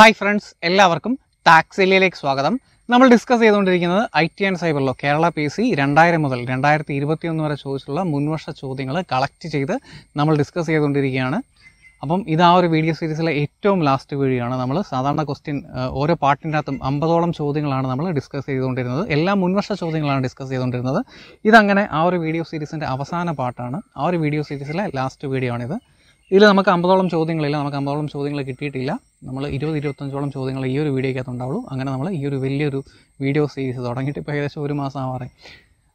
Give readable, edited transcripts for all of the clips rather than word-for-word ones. Hi friends, എല്ലാവർക്കും ടാക്സെല്ലിലേക്ക് സ്വാഗതം. നമ്മൾ ഡിസ്കസ് ചെയ്തുകൊണ്ടിരിക്കുന്നത് IT ആൻഡ് സൈബറിലോ കേരള PSC 2000 മുതൽ 2021 വരെ ചോദിച്ചിട്ടുള്ള മുൻവർഷ ചോദ്യങ്ങൾ കളക്ട് ചെയ്ത് നമ്മൾ ഡിസ്കസ് ചെയ്തുകൊണ്ടിരിക്കുകയാണ്. അപ്പം ഇത് ആ ഒരു വീഡിയോ സീരീസിലെ ഏറ്റവും ലാസ്റ്റ് വീഡിയോ ആണ്. നമ്മൾ സാധാരണ ക്വസ്റ്റ്യൻ ഓരോ പാർട്ടിനകത്തും 50ഓളം ചോദ്യങ്ങളാണ് നമ്മൾ ഡിസ്കസ് ചെയ്തുകൊണ്ടിരുന്നത്. എല്ലാ മുൻവർഷ ചോദ്യങ്ങളാണ് ഡിസ്കസ് ചെയ്തുകൊണ്ടിരുന്നത്. ഇതങ്ങനെ ആ ഒരു വീഡിയോ സീരീസിൻ്റെ അവസാന പാർട്ടാണ്. ആ ഒരു വീഡിയോ സീരീസിലെ ലാസ്റ്റ് വീഡിയോ ആണിത്. ഇതിൽ നമുക്ക് 50ഓളം ചോദ്യങ്ങളില്ല, നമുക്ക് 50ഓളം ചോദ്യങ്ങൾ കിട്ടിയിട്ടില്ല. നമ്മൾ 20-25ഓളം ചോദ്യങ്ങൾ ഈ ഒരു വീഡിയോയ്ക്കകത്ത് ഉണ്ടാവുള്ളൂ. അങ്ങനെ നമ്മൾ ഈ ഒരു വലിയൊരു വീഡിയോ സീരീസ് തുടങ്ങിയിട്ട് ഇപ്പോൾ ഏകദേശം ഒരു മാസം ആവാറായി.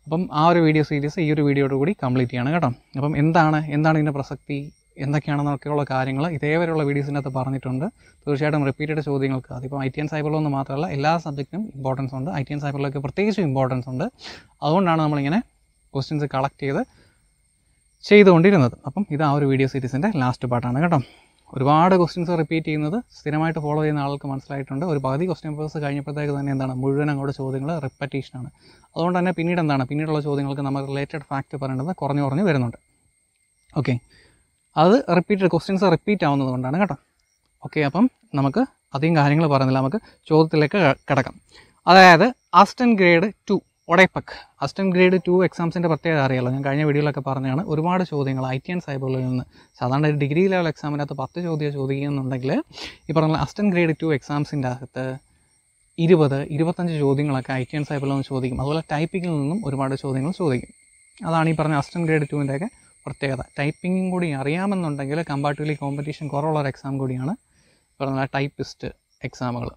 അപ്പം ആ ഒരു വീഡിയോ സീരീസ് ഈ ഒരു വീഡിയോയോട് കൂടി കംപ്ലീറ്റ് ചെയ്യണം കേട്ടോ. അപ്പം എന്താണ് ഇതിൻ്റെ പ്രസക്തി, എന്തൊക്കെയാണെന്നൊക്കെയുള്ള കാര്യങ്ങൾ ഇതേവരെയുള്ള വീഡിയോസിനകത്ത് പറഞ്ഞിട്ടുണ്ട്. തീർച്ചയായിട്ടും റിപ്പീറ്റഡ് ചോദ്യങ്ങൾക്ക് അതിപ്പോൾ IT ആൻഡ് സൈബറിലൊന്ന് മാത്രമല്ല എല്ലാ സബ്ജക്റ്റിനും ഇമ്പോർട്ടൻസ് ഉണ്ട്. IT ആൻഡ് സൈബറിലൊക്കെ പ്രത്യേകിച്ചും ഇമ്പോർട്ടൻസ് ഉണ്ട്. അതുകൊണ്ടാണ് നമ്മളിങ്ങനെ ക്വസ്റ്റ്യൻസ് കളക്ട് ചെയ്തുകൊണ്ടിരുന്നത്. അപ്പം ഇത് ആ ഒരു വീഡിയോ സീരീസിൻ്റെ ലാസ്റ്റ് പാർട്ടാണ് കേട്ടോ. ഒരുപാട് ക്വസ്റ്റ്യൻസ് റിപ്പീറ്റ് ചെയ്യുന്നത് സ്ഥിരമായിട്ട് ഫോളോ ചെയ്യുന്ന ആൾക്ക് മനസ്സിലായിട്ടുണ്ട്. ഒരു പകുതി ക്വസ്റ്റ്യൻ പേപ്പേഴ്സ് കഴിഞ്ഞപ്പോഴത്തേക്ക് തന്നെ എന്താണ് മുഴുവൻ അങ്ങോട്ട് ചോദ്യങ്ങൾ റിപ്പറ്റീഷനാണ്. അതുകൊണ്ട് തന്നെ പിന്നീടുള്ള ചോദ്യങ്ങൾക്ക് നമ്മൾ റിലേറ്റഡ് ഫാക്റ്റ് പറയേണ്ടത് കുറഞ്ഞ് വരുന്നുണ്ട്. ഓക്കെ, അത് ക്വസ്റ്റ്യൻസ് റിപ്പീറ്റ് ആവുന്നത് കൊണ്ടാണ് കേട്ടോ. ഓക്കെ, അപ്പം നമുക്ക് അധികം കാര്യങ്ങൾ പറയുന്നില്ല, നമുക്ക് ചോദ്യത്തിലേക്ക് കിടക്കാം. അതായത് അസിസ്റ്റൻ്റ് ഗ്രേഡ് 2 ഒഡേപക്ക് അസിസ്റ്റൻ്റ് ഗ്രേഡ് 2 എക്സാംസിൻ്റെ പ്രത്യേകത അറിയാമല്ലോ. ഞാൻ കഴിഞ്ഞ വീഡിയോയിലൊക്കെ പറഞ്ഞതാണ്. ഒരുപാട് ചോദ്യങ്ങൾ IT ആൻഡ് സൈബറിൽ നിന്ന് സാധാരണ ഒരു ഡിഗ്രി ലെവൽ എക്സാമിനകത്ത് 10 ചോദ്യം ചോദിക്കുന്നുണ്ടെങ്കിൽ ഈ പറഞ്ഞ അസിസ്റ്റൻ്റ് ഗ്രേഡ് 2 എക്സാംസിൻ്റെ അകത്ത് 20-25 ചോദ്യങ്ങളൊക്കെ IT ആൻഡ് സൈബറിൽ നിന്ന് ചോദിക്കും. അതുപോലെ ടൈപ്പിങ്ങിൽ നിന്നും ഒരുപാട് ചോദ്യങ്ങൾ ചോദിക്കും. അതാണ് ഈ പറഞ്ഞ അസിസ്റ്റൻ്റ് ഗ്രേഡ് 2-ൻ്റെയൊക്കെ പ്രത്യേകത. ടൈപ്പിംഗും കൂടി അറിയാമെന്നുണ്ടെങ്കിൽ കമ്പാരിറ്റീവ്ലി കോമ്പറ്റീഷൻ കുറവുള്ളൊരു എക്സാം കൂടിയാണ് പറഞ്ഞ ടൈപ്പിസ്റ്റ് എക്സാമുകൾ,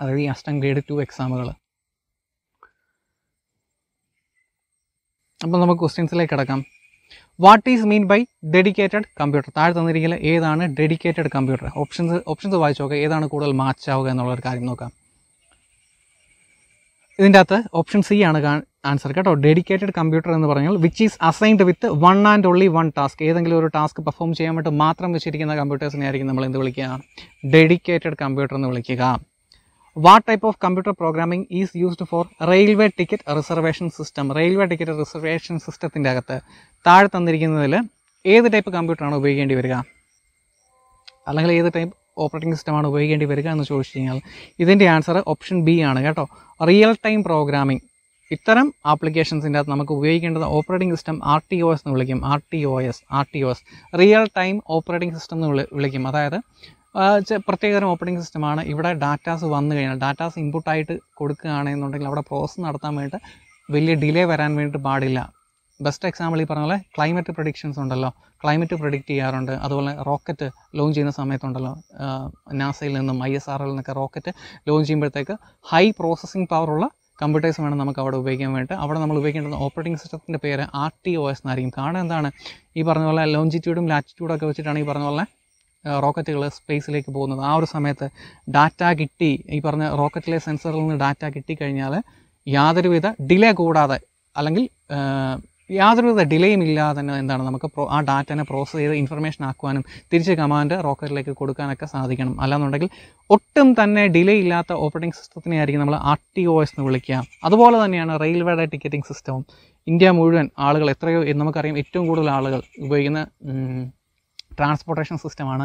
അതായത് ഈ അസിസ്റ്റൻ്റ് ഗ്രേഡ് 2 എക്സാമുകൾ. അപ്പോൾ നമുക്ക് ക്വസ്റ്റ്യൻസിലേക്ക് കിടക്കാം. What is mean by dedicated computer? താഴെ തന്നിരിക്കുന്ന ഏതാണ് ഡെഡിക്കേറ്റഡ് കമ്പ്യൂട്ടർ? ഓപ്ഷൻസ് വായിച്ചു നോക്കുക. ഏതാണ് കൂടുതൽ മാച്ച് ആവുക എന്നുള്ളൊരു കാര്യം നോക്കാം. ഇതിൻ്റെ അകത്ത് ഓപ്ഷൻ സി ആണ് ആൻസർ കേട്ടോ. ഡെഡിക്കേറ്റഡ് കമ്പ്യൂട്ടർ എന്ന് പറഞ്ഞാൽ which is assigned with one and only one task. ഏതെങ്കിലും ഒരു ടാസ്ക് പെർഫോം ചെയ്യാൻ വേണ്ടി മാത്രം വെച്ചിരിക്കുന്ന കമ്പ്യൂട്ടേഴ്സിനെ ആയിരിക്കും നമ്മൾ എന്ത് വിളിക്കുക? ഡെഡിക്കേറ്റഡ് കമ്പ്യൂട്ടർ എന്ന് വിളിക്കുക. What type of computer programming is used for railway ticket reservation system? Railway ticket reservation സിസ്റ്റത്തിൻ്റെ അകത്ത് താഴെ തന്നിരിക്കുന്നതിൽ ഏത് ടൈപ്പ് കമ്പ്യൂട്ടറാണ് ഉപയോഗിക്കേണ്ടി വരിക, അല്ലെങ്കിൽ ഏത് ടൈപ്പ് ഓപ്പറേറ്റിംഗ് സിസ്റ്റമാണ് ഉപയോഗിക്കേണ്ടി വരിക എന്ന് ചോദിച്ചു കഴിഞ്ഞാൽ ഇതിൻ്റെ ആൻസർ ഓപ്ഷൻ ബി ആണ് കേട്ടോ. Real time programming. ഇത്തരം ആപ്ലിക്കേഷൻസിൻ്റെ അകത്ത് നമുക്ക് ഉപയോഗിക്കേണ്ടത് ഓപ്പറേറ്റിംഗ് സിസ്റ്റം RTOS എന്ന് വിളിക്കും. RTOS real time operating system എന്ന് വിളിക്കും. അതായത് പ്രത്യേകതരം ഓപ്പറേറ്റിംഗ് സിസ്റ്റമാണ്. ഇവിടെ ഡാറ്റാസ് വന്നു കഴിഞ്ഞാൽ ഡാറ്റാസ് ഇൻപുട്ടായിട്ട് കൊടുക്കുകയാണെന്നുണ്ടെങ്കിൽ അവിടെ പ്രോസസ്സ് നടത്താൻ വേണ്ടി വലിയ ഡിലേ വരാൻ വേണ്ടി പാടില്ല. ബെസ്റ്റ് എക്സാമ്പിൾ ഈ പറഞ്ഞ പോലെ ക്ലൈമറ്റ് പ്രൊഡിക്ഷൻസ് ഉണ്ടല്ലോ, ക്ലൈമറ്റ് പ്രൊഡിക്റ്റ് ചെയ്യാറുണ്ട്. അതുപോലെ റോക്കറ്റ് ലോഞ്ച് ചെയ്യുന്ന സമയത്തുണ്ടല്ലോ, നാസയിൽ നിന്നും ISROയിൽ നിന്നൊക്കെ റോക്കറ്റ് ലോഞ്ച് ചെയ്യുമ്പോഴത്തേക്ക് ഹൈ പ്രോസസ്സിംഗ് പവറുള്ള കമ്പ്യൂട്ടേഴ്സ് വേണം നമുക്ക് അവിടെ ഉപയോഗിക്കാൻ വേണ്ടി. അവിടെ നമ്മൾ ഉപയോഗിക്കേണ്ട ഓപ്പറേറ്റിംഗ് സിസ്റ്റത്തിൻ്റെ പേര് RTOS എന്നായിരിക്കും. കാരണം എന്താണ്, ഈ പറഞ്ഞ പോലെ ലോഞ്ചിറ്റ്യൂഡും ലാറ്റിറ്റ്യൂഡൊക്കെ വെച്ചിട്ടാണ് ഈ പറഞ്ഞ പോലെ റോക്കറ്റുകൾ സ്പേസിലേക്ക് പോകുന്നത്. ആ ഒരു സമയത്ത് ഡാറ്റ കിട്ടി, ഈ പറഞ്ഞ റോക്കറ്റിലെ സെൻസറിൽ നിന്ന് ഡാറ്റ കിട്ടിക്കഴിഞ്ഞാൽ യാതൊരുവിധ ഡിലേ കൂടാതെ അല്ലെങ്കിൽ യാതൊരുവിധ ഡിലേയും ഇല്ലാതെ തന്നെ എന്താണ് നമുക്ക് ആ ഡാറ്റനെ പ്രോസസ്സ് ചെയ്ത് ഇൻഫർമേഷൻ ആക്കുവാനും തിരിച്ച് കമാൻഡ് റോക്കറ്റിലേക്ക് കൊടുക്കാനൊക്കെ സാധിക്കണം. അല്ലാന്നുണ്ടെങ്കിൽ ഒട്ടും തന്നെ ഡിലേ ഇല്ലാത്ത ഓപ്പറേറ്റിംഗ് സിസ്റ്റത്തിനെ ആയിരിക്കും നമ്മൾ RTOS എന്ന് വിളിക്കുക. അതുപോലെ തന്നെയാണ് റെയിൽവേയുടെ ടിക്കറ്റിംഗ് സിസ്റ്റവും. ഇന്ത്യ മുഴുവൻ ആളുകൾ എത്രയോ നമുക്കറിയാം, ഏറ്റവും കൂടുതൽ ആളുകൾ ഉപയോഗിക്കുന്ന ട്രാൻസ്പോർട്ടേഷൻ സിസ്റ്റമാണ്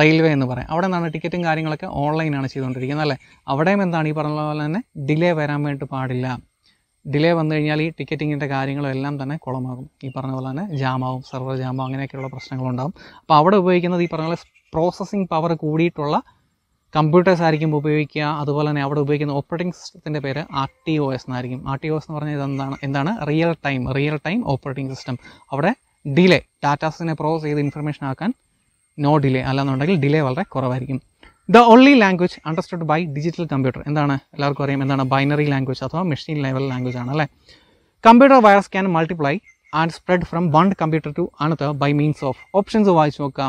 റെയിൽവേ എന്ന് പറയാം. അവിടെ നിന്നാണ് ടിക്കറ്റും കാര്യങ്ങളൊക്കെ ഓൺലൈനാണ് ചെയ്തുകൊണ്ടിരിക്കുന്നത് അല്ലേ. അവിടെയും എന്താണ് ഈ പറഞ്ഞ പോലെ തന്നെ ഡിലേ വരാൻ വേണ്ടി പാടില്ല. ഡിലേ വന്നു കഴിഞ്ഞാൽ ഈ ടിക്കറ്റിങ്ങിൻ്റെ കാര്യങ്ങളും എല്ലാം തന്നെ കുളമാകും. ഈ പറഞ്ഞ പോലെ തന്നെ ജാമാവും, സെർവർ ജാമാവും, അങ്ങനെയൊക്കെയുള്ള പ്രശ്നങ്ങളുണ്ടാകും. അപ്പോൾ അവിടെ ഉപയോഗിക്കുന്നത് ഈ പറഞ്ഞ പോലെ പ്രോസസ്സിംഗ് പവർ കൂടിയിട്ടുള്ള കമ്പ്യൂട്ടേഴ്സ് ആയിരിക്കും ഉപയോഗിക്കുക. അതുപോലെ തന്നെ അവിടെ ഉപയോഗിക്കുന്ന ഓപ്പറേറ്റിംഗ് സിസ്റ്റത്തിൻ്റെ പേര് RTOS എന്നായിരിക്കും. RTOS എന്ന് പറഞ്ഞാൽ എന്താണ് റിയൽ ടൈം ഓപ്പറേറ്റിംഗ് സിസ്റ്റം. അവിടെ ഡിലേ, ഡാറ്റാസിനെ പ്രോസസ് ചെയ്ത് ഇൻഫർമേഷൻ ആക്കാൻ നോ ഡിലേ, അല്ലാന്നുണ്ടെങ്കിൽ ഡിലേ വളരെ കുറവായിരിക്കും. The only language understood by digital computer. എന്താണ് എല്ലാവർക്കും അറിയാം, എന്താണ് ബൈനറി ലാംഗ്വേജ് അഥവാ മെഷീൻ ലെവൽ ലാംഗ്വേജ് ആണ് അല്ലേ. Computer virus can multiply and spread from one computer to another by means of. Options വായിച്ചു നോക്കുക.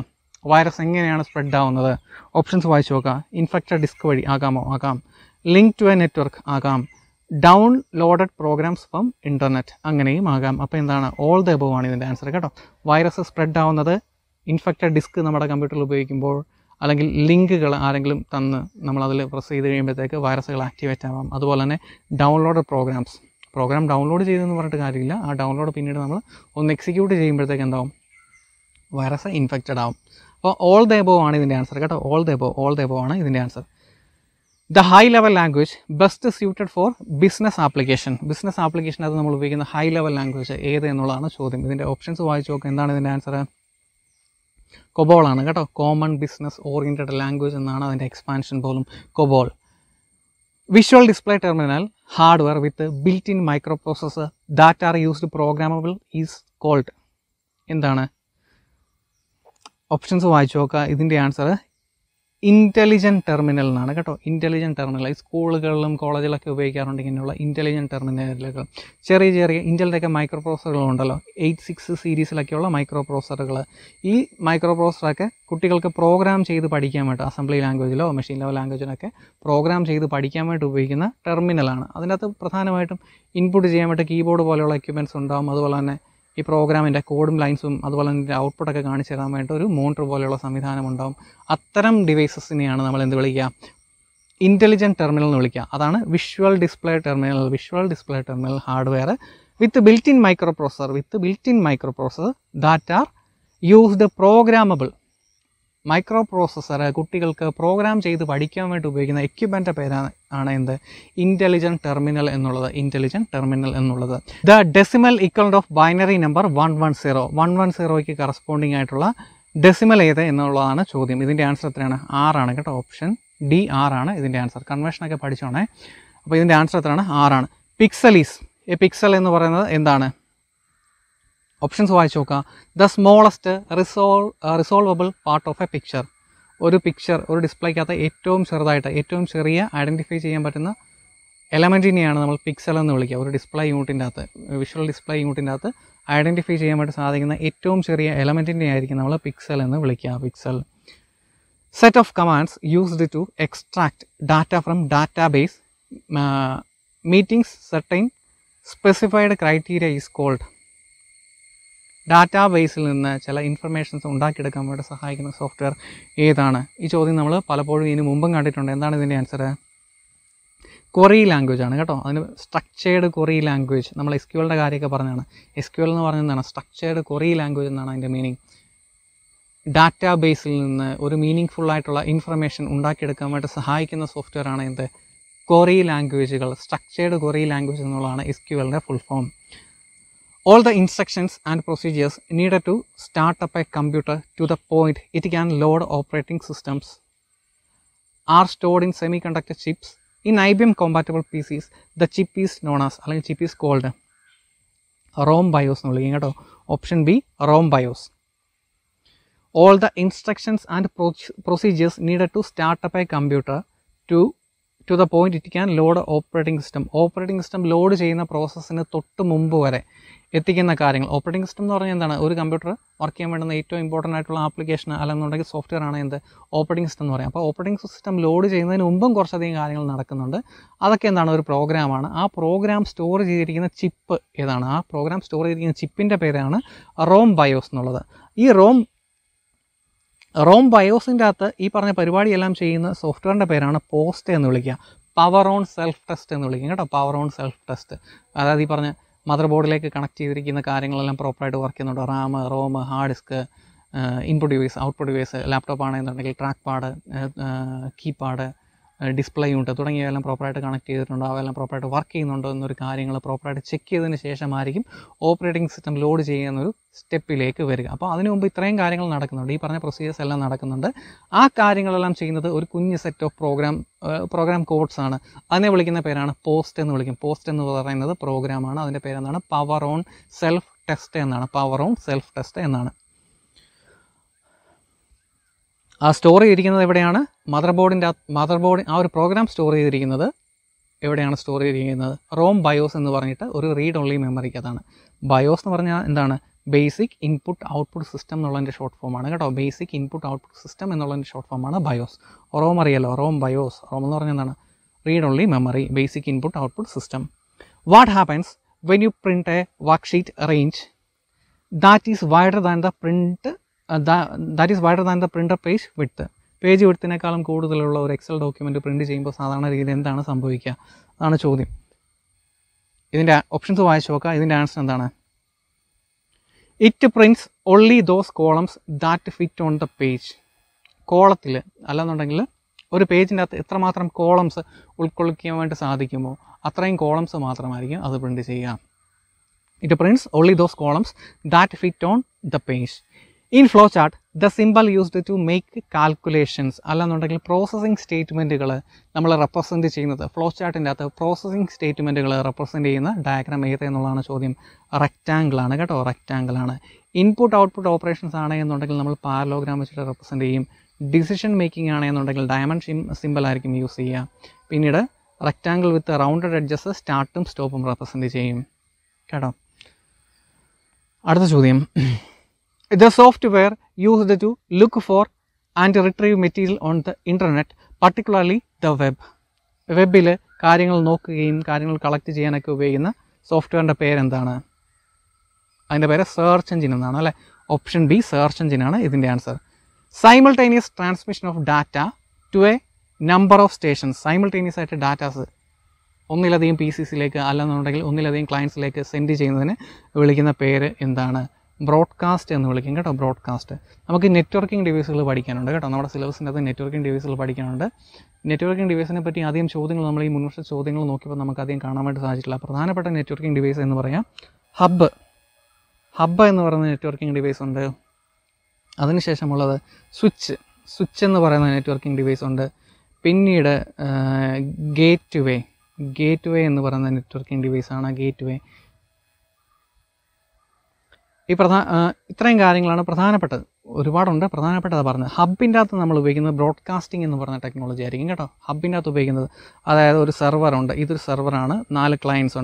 വൈറസ് എങ്ങനെയാണ് സ്പ്രെഡ് ആവുന്നത്? ഓപ്ഷൻസ് വായിച്ചു നോക്കുക. ഇൻഫെക്റ്റഡ് ഡിസ്ക് വഴി ആകാം, ലിങ്ക് ടു എ നെറ്റ്വർക്ക് ആകാം, ഡൗൺലോഡഡ് പ്രോഗ്രാംസ് ഫ്രം ഇൻ്റർനെറ്റ് അങ്ങനെയും ആകാം. അപ്പോൾ എന്താണ് ഓൾ ദ എബോവ് ആണ് ഇതിൻ്റെ ആൻസർ കേട്ടോ. വൈറസ് സ്പ്രെഡ് ആവുന്നത് ഇൻഫെക്റ്റഡ് ഡിസ്ക് നമ്മുടെ കമ്പ്യൂട്ടറിൽ ഉപയോഗിക്കുമ്പോൾ, അല്ലെങ്കിൽ ലിങ്കുകൾ ആരെങ്കിലും തന്ന് നമ്മളതിൽ പ്രസ് ചെയ്ത് കഴിയുമ്പോഴത്തേക്ക് വൈറസുകൾ ആക്ടിവേറ്റ് ആവാം. അതുപോലെ തന്നെ ഡൗൺലോഡ് പ്രോഗ്രാം ഡൗൺലോഡ് ചെയ്തെന്ന് പറഞ്ഞിട്ട് കാര്യമില്ല. ആ ഡൗൺലോഡ് പിന്നീട് നമ്മൾ ഒന്ന് എക്സിക്യൂട്ട് ചെയ്യുമ്പോഴത്തേക്ക് എന്താവും, വൈറസ് ഇൻഫെക്റ്റഡ് ആവും. അപ്പോൾ ഓൾ ദ എബോവ് ആണ് ഇതിൻ്റെ ആൻസർ കേട്ടോ. ഓൾ ദ എബോവ് ആണ് ഇതിൻ്റെ answer. The high level language best suited for business application. Business ആപ്ലിക്കേഷനകത്ത് നമ്മൾ ഉപയോഗിക്കുന്ന ഹൈ ലെവൽ ലാംഗ്വേജ് ഏത് എന്നുള്ളതാണ് ചോദ്യം. ഇതിൻ്റെ ഓപ്ഷൻസ് വായിച്ച് നോക്കുക. എന്താണ് ഇതിൻ്റെ ആൻസർ? കൊബോൾ ആണ് കേട്ടോ. കോമൺ ബിസിനസ് ഓറിയൻറ്റഡ് ലാംഗ്വേജ് എന്നാണ് അതിൻ്റെ എക്സ്പാൻഷൻ പോലും, COBOL. Visual display terminal hardware with built in micro processor that are used programmable is called എന്താണ്? ഓപ്ഷൻസ് വായിച്ചു നോക്കുക. ഇതിൻ്റെ ആൻസർ ഇൻ്റലിജൻറ്റ് ടെർമിനൽ എന്നാണ് കേട്ടോ. ഇൻ്റലിജൻറ്റ് ടെർമിനൽ ഈ സ്കൂളുകളിലും കോളേജിലൊക്കെ ഉപയോഗിക്കാറുണ്ട് ഇങ്ങനെയുള്ള ഇൻ്റലിജൻറ്റ് ടെർമിനലുകൾ. ചെറിയ ചെറിയ ഇൻ്റലിൻ്റെയൊക്കെ മൈക്രോ പ്രോസസ്സറുകളുണ്ടല്ലോ, 86 സീരീസിലൊക്കെയുള്ള മൈക്രോ പ്രോസസ്സറുകൾ. ഈ മൈക്രോ പ്രോസസ്സറൊക്കെ കുട്ടികൾക്ക് പ്രോഗ്രാം ചെയ്ത് പഠിക്കാൻ വേണ്ടി അസംബ്ലി ലാംഗ്വേജിലോ മെഷീൻ ലെവൽ ലാംഗ്വേജിലൊക്കെ പ്രോഗ്രാം ചെയ്ത് പഠിക്കാൻ വേണ്ടി ഉപയോഗിക്കുന്ന ടെർമിനലാണ്. അതിനകത്ത് പ്രധാനമായിട്ടും ഇൻപുട്ട് ചെയ്യാൻ വേണ്ടി കീബോർഡ് പോലെയുള്ള എക്യുപ്മെൻറ്റ്സ് ഉണ്ടാകും. അതുപോലെ തന്നെ ഈ പ്രോഗ്രാമിൻ്റെ കോഡും ലൈൻസും അതുപോലെ തന്നെ ഔട്ട്പുട്ടൊക്കെ കാണിച്ചു തരാൻ വേണ്ടി ഒരു മോണിറ്റർ പോലെയുള്ള സംവിധാനം ഉണ്ടാകും. അത്തരം ഡിവൈസസിനെയാണ് നമ്മൾ എന്ത് വിളിക്കുക? ഇൻ്റലിജൻറ്റ് ടെർമിനൽ എന്ന് വിളിക്കുക. അതാണ് visual display terminal. Visual display terminal hardware with built in micro processor that are used programmable. Micro processor കുട്ടികൾക്ക് പ്രോഗ്രാം ചെയ്ത് പഠിക്കാൻ വേണ്ടി ഉപയോഗിക്കുന്ന എക്യുപ്മെൻ്റ് പേരാണ് എന്ത്? ഇൻ്റലിജൻറ്റ് ടെർമിനൽ എന്നുള്ളത്. The decimal equivalent of binary number 110. 110ക്ക് കറസ്പോണ്ടിങ് ആയിട്ടുള്ള ഡെസിമൽ ഏത് എന്നുള്ളതാണ് ചോദ്യം. ഇതിൻ്റെ ആൻസർ എത്രയാണ്? 6 ആണ് കേട്ടോ. ഓപ്ഷൻ ഡി 6 ആണ് ഇതിൻ്റെ ആൻസർ. കൺവെൻഷനൊക്കെ പഠിച്ചോണേ. അപ്പോൾ ഇതിൻ്റെ ആൻസർ എത്രയാണ്? 6 ആണ്. പിക്സലീസ്. ഈ പിക്സൽ എന്ന് പറയുന്നത് എന്താണ്? ഓപ്ഷൻസ് വായിച്ചു നോക്കുക. The smallest resolvable part of a picture. ഒരു പിക്ചർ, ഒരു ഡിസ്പ്ലേക്കകത്ത് ഏറ്റവും ചെറുതായിട്ട്, ഏറ്റവും ചെറിയ ഐഡൻറ്റിഫൈ ചെയ്യാൻ പറ്റുന്ന എലമെൻറ്റിനെയാണ് നമ്മൾ പിക്സൽ എന്ന് വിളിക്കുക. ഒരു ഡിസ്പ്ലേ യൂണിറ്റിൻ്റെ അകത്ത്, വിഷ്വൽ ഡിസ്പ്ലേ യൂണിറ്റിൻ്റെ അകത്ത് ഐഡൻറ്റിഫൈ ചെയ്യാൻ വേണ്ടി സാധിക്കുന്ന ഏറ്റവും ചെറിയ എലമെൻറ്റിനെ ആയിരിക്കും നമ്മൾ പിക്സൽ എന്ന് വിളിക്കുക. Pixel. Set of commands used to extract data from database meetings certain specified criteria is called. Data ബേസിൽ നിന്ന് ചില ഇൻഫർമേഷൻസ് ഉണ്ടാക്കിയെടുക്കാൻ വേണ്ടി സഹായിക്കുന്ന സോഫ്റ്റ്വെയർ ഏതാണ്? ഈ ചോദ്യം നമ്മൾ പലപ്പോഴും ഇതിന് മുമ്പും കണ്ടിട്ടുണ്ട്. എന്താണ് ഇതിൻ്റെ ആൻസർ? ക്വറി ലാംഗ്വേജ് ആണ് കേട്ടോ. അതിന് സ്ട്രക്ചേർഡ് ക്വറി ലാംഗ്വേജ്. നമ്മൾ എസ്ക്യുഎലിൻ്റെ കാര്യമൊക്കെ പറഞ്ഞതാണ്. എസ്ക്യുഎൽ എന്ന് പറഞ്ഞതാണ് സ്ട്രക്ചേർഡ് ക്വറി ലാംഗ്വേജ് എന്നാണ് അതിൻ്റെ മീനിങ്. ഡാറ്റാ ബേസിൽ നിന്ന് ഒരു മീനിങ് ഫുള്ളായിട്ടുള്ള ഇൻഫർമേഷൻ ഉണ്ടാക്കിയെടുക്കാൻ വേണ്ടി സഹായിക്കുന്ന സോഫ്റ്റ്വെയർ ആണ് എന്ത്? ക്വറി ലാംഗ്വേജുകൾ. സ്ട്രക്ചേർഡ് ക്വറി ലാംഗ്വേജ് എന്നുള്ളതാണ് എസ്ക്യുഎലിൻ്റെ full form. All the instructions and procedures needed to start up a computer to the point it can load operating systems are stored in semiconductor chips. In IBM compatible PCs, the chip is known as, അല്ലെങ്കിൽ chip is called ROM BIOS എന്ന് വിളിക്കും കേട്ടോ. Option B ROM BIOS. All the instructions and procedures needed to start up a computer to the point it can load operating system. Operating system load ചെയ്യുന്ന പ്രോസസ്സിന് തൊട്ട് മുമ്പ് വരെ എത്തിക്കുന്ന കാര്യങ്ങൾ. ഓപ്പറേറ്റിംഗ് സിസ്റ്റം എന്ന് പറഞ്ഞാൽ എന്താണ്? ഒരു കമ്പ്യൂട്ടർ വർക്ക് ചെയ്യാൻ വേണ്ടുന്ന ഏറ്റവും ഇമ്പോർട്ടൻ്റ് ആയിട്ടുള്ള ആപ്ലിക്കേഷൻ അല്ലെന്നുണ്ടെങ്കിൽ സോഫ്റ്റ്വെയർ ആണ് എന്ത്? ഓപ്പറേറ്റിംഗ് സിസ്റ്റം എന്ന് പറയാം. അപ്പോൾ ഓപ്പറേറ്റിംഗ് സിസ്റ്റം ലോഡ് ചെയ്യുന്നതിന് മുമ്പും കുറച്ചധികം കാര്യങ്ങൾ നടക്കുന്നുണ്ട്. അതൊക്കെ എന്താണ്? ഒരു പ്രോഗ്രാമാണ്. ആ പ്രോഗ്രാം സ്റ്റോർ ചെയ്തിരിക്കുന്ന ചിപ്പ് ഏതാണ്? ആ പ്രോഗ്രാം സ്റ്റോർ ചെയ്തിരിക്കുന്ന ചിപ്പിൻ്റെ പേരാണ് റോം ബയോസ് എന്നുള്ളത്. ഈ റോം ബയോസിൻ്റെ അകത്ത് ഈ പറഞ്ഞ പരിപാടിയെല്ലാം ചെയ്യുന്ന സോഫ്റ്റ്വെയറിൻ്റെ പേരാണ് പോസ്റ്റ് എന്ന് വിളിക്കുക. പവർ ഓൺ സെൽഫ് ടെസ്റ്റ് എന്ന് വിളിക്കുക കേട്ടോ. Power on self test. അതായത് ഈ പറഞ്ഞ മദർ ബോർഡിലേക്ക് കണക്ട് ചെയ്തിരിക്കുന്ന കാര്യങ്ങളെല്ലാം പ്രോപ്പറായിട്ട് വർക്ക് ചെയ്യുന്നുണ്ട്. RAM, ROM, hard disk, input device, output device, laptop ആണെന്നുണ്ടെങ്കിൽ track pad, keypad, display unit തുടങ്ങിയവയെല്ലാം പ്രോപ്പറായിട്ട് കണക്ട് ചെയ്തിട്ടുണ്ടോ, അവയെല്ലാം പ്രോപ്പറായിട്ട് വർക്ക് ചെയ്യുന്നുണ്ടോ എന്നൊരു കാര്യങ്ങൾ പ്രോപ്പറായിട്ട് ചെക്ക് ചെയ്തതിന് ശേഷമായിരിക്കും ഓപ്പറേറ്റിംഗ് സിസ്റ്റം ലോഡ് ചെയ്യുന്നൊരു സ്റ്റെപ്പിലേക്ക് വരിക. അപ്പോൾ അതിനു മുമ്പ് ഇത്രയും കാര്യങ്ങൾ നടക്കുന്നുണ്ട്. ഈ പറഞ്ഞ പ്രൊസീജിയേഴ്സ് എല്ലാം നടക്കുന്നുണ്ട്. ആ കാര്യങ്ങളെല്ലാം ചെയ്യുന്നത് ഒരു കുഞ്ഞ് സെറ്റ് ഓഫ് പ്രോഗ്രാം കോഡ്സ് ആണ്. അതിനെ വിളിക്കുന്ന പേരാണ് പോസ്റ്റ് എന്ന് വിളിക്കും. പോസ്റ്റ് എന്ന് പറയുന്നത് പ്രോഗ്രാമാണ്. അതിൻ്റെ പേരെന്താണ്? പവർ ഓൺ സെൽഫ് ടെസ്റ്റ് എന്നാണ്. പവർ ഓൺ സെൽഫ് ടെസ്റ്റ് എന്നാണ്. ആ സ്റ്റോർ ചെയ്തിരിക്കുന്നത് എവിടെയാണ്? Motherboard. ആ ഒരു പ്രോഗ്രാം സ്റ്റോർ ചെയ്തിരിക്കുന്നത് എവിടെയാണ് സ്റ്റോർ ചെയ്തിരിക്കുന്നത്? റോം ബയോസ് എന്ന് പറഞ്ഞിട്ട് ഒരു റീഡ് ഓൺലി മെമ്മറിക്കതാണ്. ബയോസ് എന്ന് പറഞ്ഞാൽ എന്താണ്? ബേസിക് ഇൻപുട്ട് ഔട്ട്പുട്ട് സിസ്റ്റം എന്നുള്ളതിൻ്റെ ഷോർട്ട് ഫോമാണ് കേട്ടോ. ബേസിക് ഇൻപുട്ട് ഔട്ട്പുട്ട് സിസ്റ്റം എന്നുള്ളതിൻ്റെ ഷോർട്ട് ഫോമാണ് ബയോസ്. റോം അറിയാലോ, റോം ബയോസ്. റോം എന്ന് പറഞ്ഞാൽ എന്താണ്? Read only memory, basic input output system. What happens when you print a worksheet range that is wider than the print that is wider than the printer page width. Page വിഡ്ത്തിനേക്കാളും കൂടുതലുള്ള ഒരു Excel document print ചെയ്യുമ്പോൾ സാധാരണ രീതിയിൽ എന്താണ് സംഭവിക്കുക? അതാണ് ചോദ്യം. ഇതിൻ്റെ ഓപ്ഷൻസ് വായിച്ചു നോക്കുക. ഇതിൻ്റെ ആൻസർ എന്താണ്? it prints only those columns that fit on the page. കോളത്തിൽ അല്ലാന്നുണ്ടെങ്കിൽ ഒരു പേജിൻ്റെ അകത്ത് എത്രമാത്രം കോളംസ് ഉൾക്കൊള്ളിക്കാൻ വേണ്ടി സാധിക്കുമോ അത്രയും കോളംസ് മാത്രമായിരിക്കും അത് പ്രിൻ്റ് ചെയ്യുക. It prints only those columns that fit on the page. In flowchart, the symbol used to make calculations അല്ലാന്നുണ്ടെങ്കിൽ പ്രോസസ്സിംഗ് സ്റ്റേറ്റ്മെൻറ്റുകൾ നമ്മൾ റെപ്രസെൻറ്റ് ചെയ്യുന്നത് ഫ്ലോചാർട്ടിൻ്റെ അകത്ത് പ്രോസസ്സിംഗ് സ്റ്റേറ്റ്മെൻറ്റുകൾ റെപ്രസെൻറ്റ് ചെയ്യുന്ന ഡയഗ്രാം ഏത് എന്നുള്ളതാണ് ചോദ്യം. റെക്റ്റാങ്കിളാണ് കേട്ടോ, റെക്റ്റാങ്കിളാണ്. ഇൻപുട്ട് ഔട്ട്പുട്ട് ഓപ്പറേഷൻസ് ആണെന്നുണ്ടെങ്കിൽ നമ്മൾ പാരലോഗ്രാം വെച്ചിട്ട് റെപ്രസെൻറ്റ് ചെയ്യും. ഡിസിഷൻ മേക്കിംഗ് ആണെന്നുണ്ടെങ്കിൽ ഡയമണ്ട് സിമ്പിൾ ആയിരിക്കും യൂസ് ചെയ്യുക. പിന്നീട് റെക്റ്റാങ്കിൾ വിത്ത് റൗണ്ടഡ് എഡ്ജസ് സ്റ്റാർട്ടും സ്റ്റോപ്പും റെപ്രസെൻറ്റ് ചെയ്യും കേട്ടോ. അടുത്ത ചോദ്യം, the software used to look for and retrieve material on the internet, particularly the web. വെബിൽ കാര്യങ്ങൾ നോക്കുകയും കാര്യങ്ങൾ കളക്ട് ചെയ്യാനൊക്കെ ഉപയോഗിക്കുന്ന സോഫ്റ്റ്വെയറിൻ്റെ പേരെന്താണ്? അതിൻ്റെ പേര് സെർച്ച് എഞ്ചിൻ എന്നാണ് അല്ലേ. ഓപ്ഷൻ ബി സെർച്ച് എഞ്ചിനാണ് ഇതിൻ്റെ answer. Simultaneous transmission of data to a number of stations. Simultaneous ആയിട്ട് ഡാറ്റാസ് ഒന്നിലധികം പി സി സിയിലേക്ക് അല്ലെന്നുണ്ടെങ്കിൽ ഒന്നിലധികം ക്ലയൻസിലേക്ക് സെൻഡ് ചെയ്യുന്നതിന് വിളിക്കുന്ന പേര് എന്താണ്? ബ്രോഡ്കാസ്റ്റ് എന്ന് വിളിക്കും കേട്ടോ, ബ്രോഡ്കാസ്റ്റ്. നമുക്ക് നെറ്റ്വർക്കിംഗ് ഡിവൈസുകൾ പഠിക്കാനുണ്ട് കേട്ടോ, നമ്മുടെ സിലബസിൻ്റെ അത് നെറ്റ്വർക്കിംഗ് ഡിവൈസുകൾ പഠിക്കാനുണ്ട്. നെറ്റ്വർക്കിംഗ് ഡിവൈസിനെ പറ്റി ആദ്യം ചോദ്യങ്ങൾ നമ്മൾ ഈ മുൻവർഷ ചോദ്യങ്ങൾ നോക്കിയപ്പോൾ നമുക്ക് ആദ്യം കാണാൻ വേണ്ടി സാധിച്ചിട്ടില്ല. പ്രധാനപ്പെട്ട നെറ്റ്വർക്കിംഗ് ഡിവൈസ് എന്ന് പറയാം ഹബ്ബ് എന്ന് പറയുന്ന നെറ്റ്വർക്കിംഗ് ഡിവൈസ് ഉണ്ട്. അതിനുശേഷമുള്ളത് സ്വിച്ച് എന്ന് പറയുന്ന നെറ്റ്വർക്കിംഗ് ഡിവൈസ് ഉണ്ട്. പിന്നീട് ഗേറ്റ് വേ എന്ന് പറയുന്ന നെറ്റ്വർക്കിംഗ് ഡിവൈസാണ് ഗേറ്റ് വേ. ഇത്രയും കാര്യങ്ങളാണ് പ്രധാനപ്പെട്ടത്. ഒരുപാടുണ്ട്, പ്രധാനപ്പെട്ടതാണ് പറഞ്ഞത്. ഹബ്ബിൻ്റെ അകത്ത് നമ്മൾ ഉപയോഗിക്കുന്നത് ബ്രോഡ്കാസ്റ്റിംഗ് എന്ന് പറയുന്ന ടെക്നോളജി ആയിരിക്കും കേട്ടോ. ഹബ്ബിൻ്റെ അകത്ത് ഉപയോഗിക്കുന്നത്, അതായത് ഒരു സെർവറുണ്ട്, ഇതൊരു സെർവറാണ്. നാല് ക്ലയൻസ്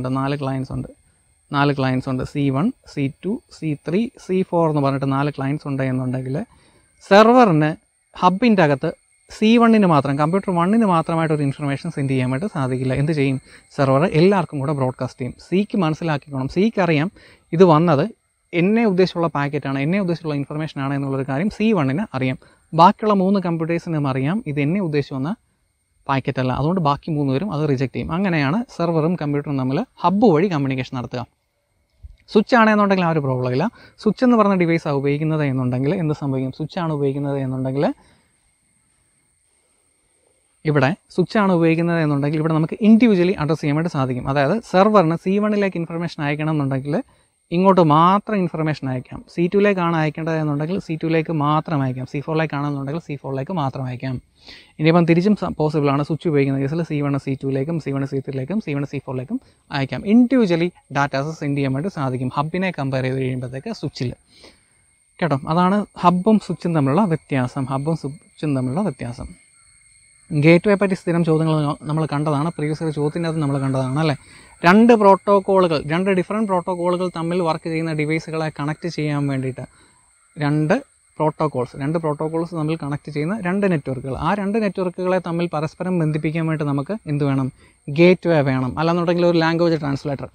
ഉണ്ട്. C1, C2, C3, C4 എന്ന് പറഞ്ഞിട്ട് 4 ക്ലയൻസ് ഉണ്ട് എന്നുണ്ടെങ്കിൽ സെർവറിന് ഹബ്ബിൻ്റെ അകത്ത് C1 മാത്രം, കമ്പ്യൂട്ടർ 1 മാത്രമായിട്ട് ഒരു ഇൻഫർമേഷൻ സെൻഡ് ചെയ്യാൻ വേണ്ടി സാധിക്കില്ല. എന്ത് ചെയ്യും? സെർവർ എല്ലാവർക്കും കൂടെ ബ്രോഡ്കാസ്റ്റ് ചെയ്യും. സിക്ക് മനസ്സിലാക്കിക്കോണം, സിക്ക് അറിയാം ഇത് വന്നത് എന്നെ ഉദ്ദേശിച്ചുള്ള പാക്കറ്റാണ്, എന്നെ ഉദ്ദേശിച്ചുള്ള ഇൻഫർമേഷനാണ് എന്നുള്ളൊരു കാര്യം C1 അറിയാം. ബാക്കിയുള്ള 3 കമ്പ്യൂട്ടേഴ്സിനും അറിയാം ഇത് എന്നെ ഉദ്ദേശിച്ച് വന്ന പാക്കറ്റല്ല, അതുകൊണ്ട് ബാക്കി 3 പേരും അത് റിജക്റ്റ് ചെയ്യും. അങ്ങനെയാണ് സെർവറും കമ്പ്യൂട്ടറും തമ്മിൽ ഹബ്ബ് വഴി കമ്മ്യൂണിക്കേഷൻ നടത്തുക. സ്വിച്ച് ആണെന്നുണ്ടെങ്കിൽ ആ ഒരു പ്രോബ്ലം ഇല്ല. സ്വിച്ച് എന്ന് പറഞ്ഞ ഡിവൈസാണ് ഉപയോഗിക്കുന്നത് എന്നുണ്ടെങ്കിൽ എന്ത് സംഭവിക്കും? സ്വിച്ച് ആണ് ഉപയോഗിക്കുന്നത് എന്നുണ്ടെങ്കിൽ ഇവിടെ നമുക്ക് ഇൻഡിവിജ്വലി അഡ്രസ്സ് ചെയ്യാൻ വേണ്ടി സാധിക്കും. അതായത് സെർവറിന് C1 ഇൻഫർമേഷൻ അയക്കണം എന്നുണ്ടെങ്കിൽ ഇങ്ങോട്ട് മാത്രം ഇൻഫർമേഷൻ അയക്കാം. C2 അയക്കേണ്ടത് എന്നുണ്ടെങ്കിൽ C2 മാത്രം അയക്കാം. C4 C4 മാത്രം അയക്കാം. ഇനിയിപ്പം തിരിച്ചും പോസിബിളാണ്. സ്വിച്ച് ഉപയോഗിക്കുന്ന കേസിൽ C1 C2 C1 C3 C1 C4 അയക്കാം. ഇൻഡിവിജ്വലി ഡാറ്റാസ് സെൻഡ് ചെയ്യാൻ വേണ്ടി സാധിക്കും ഹബ്ബിനെ കമ്പയർ ചെയ്ത് കഴിയുമ്പോഴത്തേക്ക് സ്വിച്ചിൽ കേട്ടോ. അതാണ് ഹബ്ബും സ്വിച്ചും തമ്മിലുള്ള വ്യത്യാസം. ഗേറ്റ് വേ പറ്റി സ്ഥിരം ചോദ്യങ്ങൾ നമ്മൾ കണ്ടതാണ്, പ്രീവിയസ് ചോദ്യത്തിൻ്റെ അത് നമ്മൾ കണ്ടതാണ് അല്ലേ. 2 ഡിഫറൻറ്റ് പ്രോട്ടോക്കോളുകൾ തമ്മിൽ വർക്ക് ചെയ്യുന്ന ഡിവൈസുകളെ കണക്റ്റ് ചെയ്യാൻ വേണ്ടിയിട്ട് രണ്ട് പ്രോട്ടോക്കോൾസ് തമ്മിൽ കണക്റ്റ് ചെയ്യുന്ന 2 നെറ്റ്വർക്കുകൾ, ആ 2 നെറ്റ്വർക്കുകളെ തമ്മിൽ പരസ്പരം ബന്ധിപ്പിക്കാൻ വേണ്ടി നമുക്ക് എന്ത് വേണം? ഗേറ്റ് വേ വേണം. അല്ലാന്നുണ്ടെങ്കിൽ ഒരു ലാംഗ്വേജ് ട്രാൻസ്ലേറ്റർ.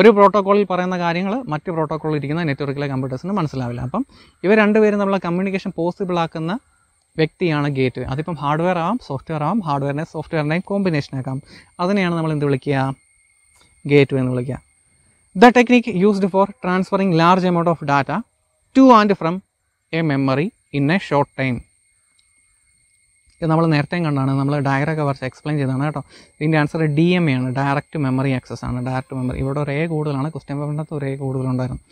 ഒരു പ്രോട്ടോക്കോളിൽ പറയുന്ന കാര്യങ്ങൾ മറ്റ് പ്രോട്ടോക്കോളിൽ ഇരിക്കുന്ന നെറ്റ്വർക്കിലെ കമ്പ്യൂട്ടേഴ്സിന് മനസ്സിലാവില്ല. അപ്പം ഇവർ രണ്ടുപേരും നമ്മളെ കമ്മ്യൂണിക്കേഷൻ പോസിബിളാക്കുന്ന വ്യക്തിയാണ് ഗേറ്റ് വേ. അതിപ്പം ഹാർഡ്വെയർ ആവാം, സോഫ്റ്റ്വെയർ ആവാം, സോഫ്റ്റ്വെയറിൻ്റെയും കോമ്പിനേഷനാക്കാം. അതിനെയാണ് നമ്മൾ എന്ത് വിളിക്കുക? ഗേറ്റ് വേ എന്ന് വിളിക്കുക. The technique used for transferring large amount of data to and from a memory in a short time. ഇത് നമ്മൾ നേരത്തെയും കണ്ടാണ്, നമ്മൾ ഡയറൊക്കെ കുറച്ച് എക്സ്പ്ലെയിൻ ചെയ്തതാണ് കേട്ടോ. ഇതിൻ്റെ ആൻസർ DMA ആണ്, ഡയറക്റ്റ് മെമ്മറി ആക്സസ് ആണ്. ഡയറക്റ്റ് മെമ്മറി ഇവിടെ ഒരേ കൂടുതലാണ്, ക്വസ്റ്റ്യൻ പേപ്പറിനകത്ത് ഒരേ കൂടുതലുണ്ടായിരുന്നു.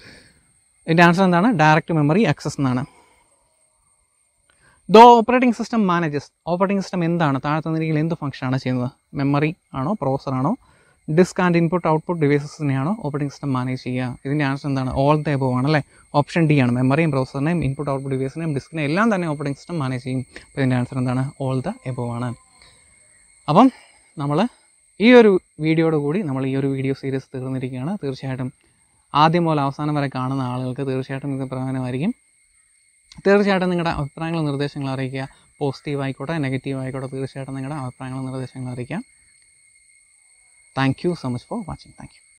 ഇതിൻ്റെ ആൻസർ എന്താണ്? ഡയറക്റ്റ് മെമ്മറി ആക്സസ് എന്നാണ്. The operating system manages. Operating system എന്താണ്? താഴെ തന്നിരിക്കുന്ന എന്ത് ഫംഗ്ഷനാണ് ചെയ്യുന്നത്? മെമ്മറി ആണോ, പ്രോസറാണോ, ഡിസ്ക് ആൻഡ് ഇൻപുട്ട് ഔട്ട്പുട്ട് ഡിവൈസസിനെയാണോ ഓപ്പറേറ്റിംഗ് സിസ്റ്റം മാനേജ് ചെയ്യുക? ഇതിൻ്റെ ആൻസർ എന്താണ്? ഓൾ ദ എബോവ് ആണ് അല്ലേ. ഓപ്ഷൻ ഡി ആണ്. മെമ്മറിയും പ്രോസറിനെയും ഇൻപുട്ട് ഔട്ട്പുട്ട് ഡിവൈസിനെയും ഡിസ്കിനെ എല്ലാം തന്നെ ഓപ്പറേറ്റിംഗ് സിസ്റ്റം മാനേജ് ചെയ്യും. അപ്പോൾ ഇതിൻ്റെ ആൻസർ എന്താണ്? ഓൾ ദ എബോവ് ആണ്. അപ്പം നമ്മൾ ഈ ഒരു വീഡിയോയോട് കൂടി നമ്മൾ ഈ ഒരു വീഡിയോ സീരീസ് തീർന്നിരിക്കുകയാണ്. തീർച്ചയായിട്ടും ആദ്യം മുതൽ അവസാനം വരെ കാണുന്ന ആളുകൾക്ക് തീർച്ചയായിട്ടും ഇത് പ്രധാനമായിരിക്കും. തീർച്ചയായിട്ടും നിങ്ങളുടെ അഭിപ്രായങ്ങളും നിർദ്ദേശങ്ങളും അറിയിക്കുക. പോസിറ്റീവ് ആയിക്കോട്ടെ, നെഗറ്റീവ് ആയിക്കോട്ടെ, തീർച്ചയായിട്ടും നിങ്ങളുടെ അഭിപ്രായങ്ങളും നിർദ്ദേശങ്ങളും അറിയിക്കുക. Thank you so much for watching. Thank you.